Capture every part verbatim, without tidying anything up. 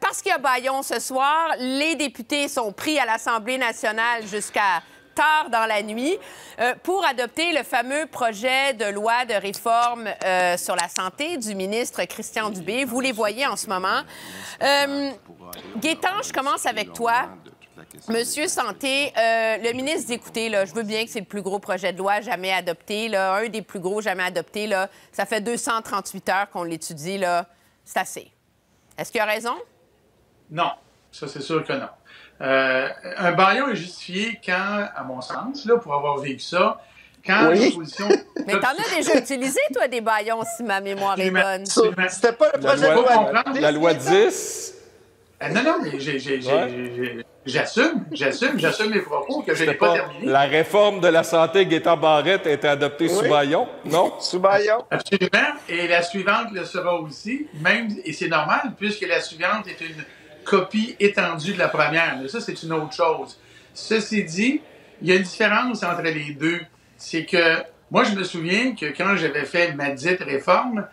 Parce qu'il y a bâillon ce soir, les députés sont pris à l'Assemblée nationale jusqu'à tard dans la nuit euh, pour adopter le fameux projet de loi de réforme euh, sur la santé du ministre Christian Dubé. Vous les voyez en ce moment. Euh, Gaétan, je commence avec toi. Monsieur Santé, euh, le ministre, écoutez, là, je veux bien que c'est le plus gros projet de loi jamais adopté, là, un des plus gros jamais adopté. Là, ça fait deux cent trente-huit heures qu'on l'étudie. C'est assez. Est-ce qu'il a raison? Non. Ça, c'est sûr que non. Euh, un bâillon est justifié quand, à mon sens, là, pour avoir vécu ça, quand oui. L'opposition... Mais t'en as déjà utilisé, toi, des bâillons, si ma mémoire est bonne. C'était pas le projet de loi. La loi dix... Euh, non, non, mais j'assume, j'assume, j'assume les propos que je n'ai pas, pas terminés. La réforme de la santé Gaétan Barrette a été adoptée oui. sous bâillon, non? Sous bâillon. Absolument, et la suivante le sera aussi, même, et c'est normal, puisque la suivante est une copie étendue de la première. Mais ça, c'est une autre chose. Ceci dit, il y a une différence entre les deux. C'est que, moi, je me souviens que quand j'avais fait ma dite réforme,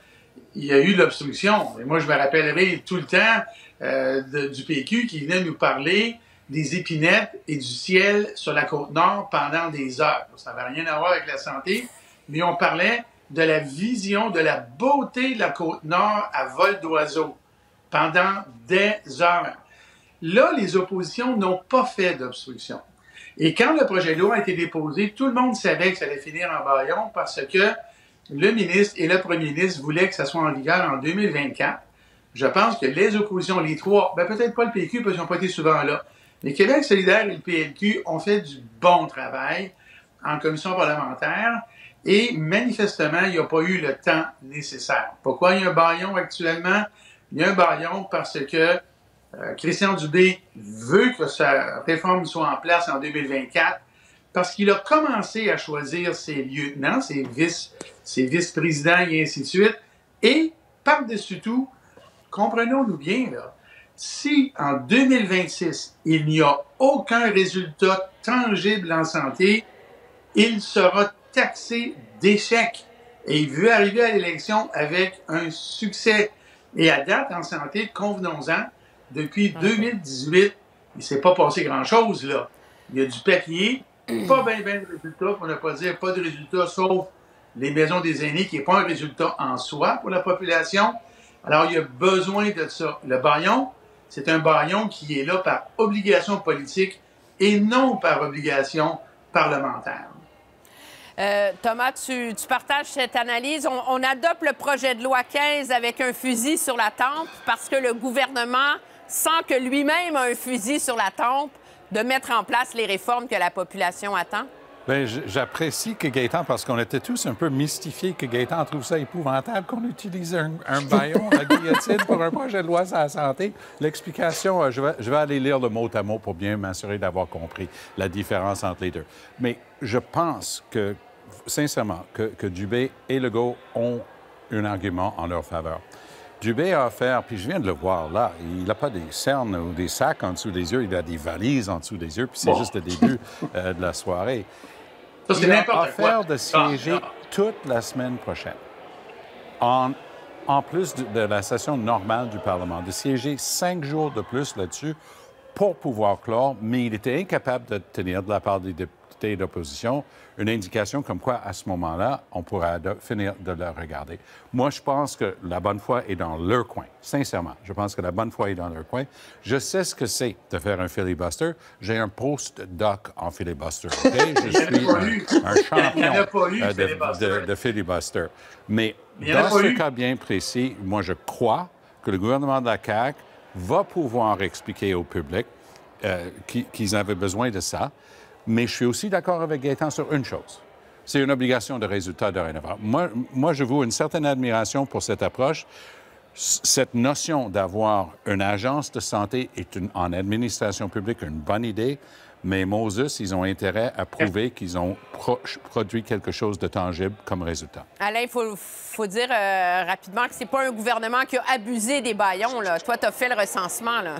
il y a eu l'obstruction. Et moi, je me rappellerai tout le temps euh, de, du P Q qui venait nous parler des épinettes et du ciel sur la Côte-Nord pendant des heures. Ça n'avait rien à voir avec la santé, mais on parlait de la vision, de la beauté de la Côte-Nord à vol d'oiseau pendant des heures. Là, les oppositions n'ont pas fait d'obstruction. Et quand le projet de loi a été déposé, tout le monde savait que ça allait finir en bâillon parce que le ministre et le premier ministre voulaient que ça soit en vigueur en deux mille vingt-quatre. Je pense que les oppositions, les trois, ben peut-être pas le P Q parce qu'ils n'ont pas été souvent là, mais Québec solidaire et le P L Q ont fait du bon travail en commission parlementaire et manifestement, il n'y a pas eu le temps nécessaire. Pourquoi il y a un bâillon actuellement? Il y a un bâillon parce que euh, Christian Dubé veut que sa réforme soit en place en deux mille vingt-quatre parce qu'il a commencé à choisir ses lieutenants, ses vice, ses vice-présidents et ainsi de suite. Et par-dessus tout, comprenons-nous bien, là, si en deux mille vingt-six, il n'y a aucun résultat tangible en santé, il sera taxé d'échec. Et il veut arriver à l'élection avec un succès. Et à date, en santé, convenons-en, depuis deux mille dix-huit, il ne s'est pas passé grand-chose, là. Il y a du papier, pas bien, bien de résultats, pour ne pas dire pas de résultats, sauf les maisons des aînés, qui n'est pas un résultat en soi pour la population. Alors, il y a besoin de ça. Le bâillon, c'est un bâillon qui est là par obligation politique et non par obligation parlementaire. Euh, Thomas, tu, tu partages cette analyse. On, on adopte le projet de loi quinze avec un fusil sur la tempe parce que le gouvernement sent que lui-même a un fusil sur la tempe de mettre en place les réformes que la population attend? Bien, j'apprécie que Gaétan, parce qu'on était tous un peu mystifiés, que Gaétan trouve ça épouvantable qu'on utilise un, un bâillon à guillotine pour un projet de loi sur la santé. L'explication, je vais, je vais aller lire le mot à mot pour bien m'assurer d'avoir compris la différence entre les deux. Mais je pense que, sincèrement, que, que Dubé et Legault ont un argument en leur faveur. Dubé a offert, puis je viens de le voir là, il n'a pas des cernes ou des sacs en dessous des yeux, il a des valises en dessous des yeux, puis c'est bon. Juste le début euh, de la soirée. Ça, il a offert de siéger ah, ah. toute la semaine prochaine, en, en plus de, de la session normale du Parlement, de siéger cinq jours de plus là-dessus pour pouvoir clore, mais il était incapable de tenir de la part des députés d'opposition une indication comme quoi, à ce moment-là, on pourrait finir de le regarder. Moi, je pense que la bonne foi est dans leur coin, sincèrement. Je pense que la bonne foi est dans leur coin. Je sais ce que c'est de faire un filibuster. J'ai un post-doc en filibuster. Okay? Je suis un, un champion de, de, de filibuster. Mais dans ce cas bien précis, moi, je crois que le gouvernement de la C A Q va pouvoir expliquer au public euh, qu'ils avaient besoin de ça. Mais je suis aussi d'accord avec Gaétan sur une chose. C'est une obligation de résultat dorénavant. Moi, moi, je voue une certaine admiration pour cette approche. Cette notion d'avoir une agence de santé est une, en administration publique une bonne idée, mais Moses, ils ont intérêt à prouver qu'ils ont pro produit quelque chose de tangible comme résultat. Alain, il faut, faut dire euh, rapidement que c'est pas un gouvernement qui a abusé des bâillons, là. Toi, tu as fait le recensement, là.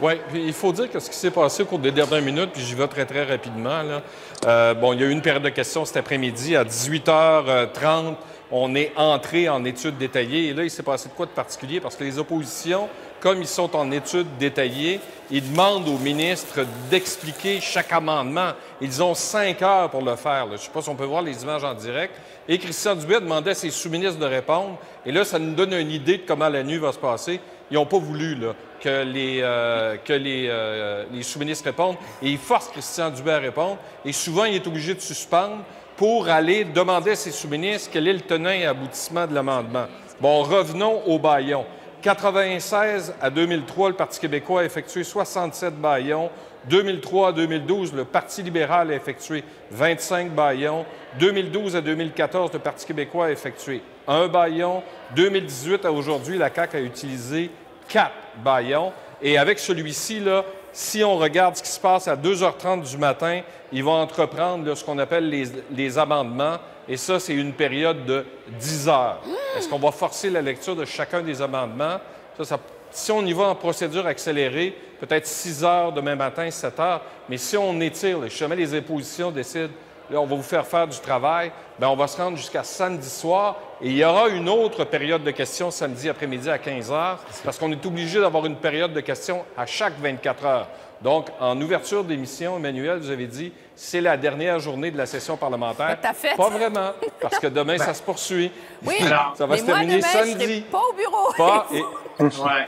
Oui, il faut dire que ce qui s'est passé au cours des dernières minutes, puis j'y vais très, très rapidement, là. Euh, bon, il y a eu une période de questions cet après-midi à dix-huit heures trente. on est entré en études détaillées. Et là, il s'est passé de quoi de particulier? Parce que les oppositions, comme ils sont en études détaillées, ils demandent au ministre d'expliquer chaque amendement. Ils ont cinq heures pour le faire. Là. Je ne sais pas si on peut voir les images en direct. Et Christian Dubé demandait à ses sous-ministres de répondre. Et là, ça nous donne une idée de comment la nuit va se passer. Ils n'ont pas voulu là, que les, euh, que les, euh, les sous-ministres répondent. Et ils forcent Christian Dubé à répondre. Et souvent, il est obligé de suspendre pour aller demander à ses sous-ministres quel est le tenant et aboutissement de l'amendement. Bon, revenons au bâillon. quatre-vingt-seize à deux mille trois, le Parti québécois a effectué soixante-sept bâillons. deux mille trois à deux mille douze, le Parti libéral a effectué vingt-cinq bâillons. deux mille douze à deux mille quatorze, le Parti québécois a effectué un bâillon. deux mille dix-huit à aujourd'hui, la C A Q a utilisé quatre bâillons. Et avec celui-ci, là, si on regarde ce qui se passe à deux heures trente du matin, ils vont entreprendre là, ce qu'on appelle les, les amendements. Et ça, c'est une période de dix heures. Est-ce qu'on va forcer la lecture de chacun des amendements? Ça, ça, si on y va en procédure accélérée, peut-être six heures demain matin, sept heures. Mais si on étire, là, jamais les oppositions décident, là, on va vous faire faire du travail, bien, on va se rendre jusqu'à samedi soir. Et il y aura une autre période de questions samedi après-midi à quinze heures, parce qu'on est obligé d'avoir une période de questions à chaque vingt-quatre heures. Donc, en ouverture d'émission, Emmanuel, vous avez dit, c'est la dernière journée de la session parlementaire. T'as fait? Pas vraiment, parce que demain, ben... ça se poursuit. Oui, ça va mais se moi, terminer demain, samedi. Pas au bureau. Pas et... ouais.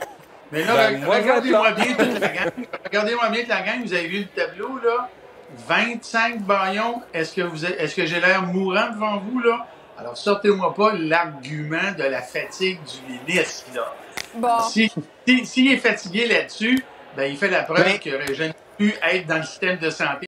Mais là, ben, regardez-moi bien toute la gang. Regardez-moi bien toute la gang. Vous avez vu le tableau, là? vingt-cinq baillons. Est-ce que, vous... Est-ce que j'ai l'air mourant devant vous, là? Alors, sortez-moi pas l'argument de la fatigue du ministre, là. Bon. S'il si, si, si est fatigué là-dessus, bien, il fait la preuve qu'il aurait jamais pu être dans le système de santé.